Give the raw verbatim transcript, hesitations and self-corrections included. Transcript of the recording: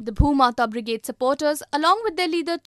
The Bhumata Brigade supporters, along with their leader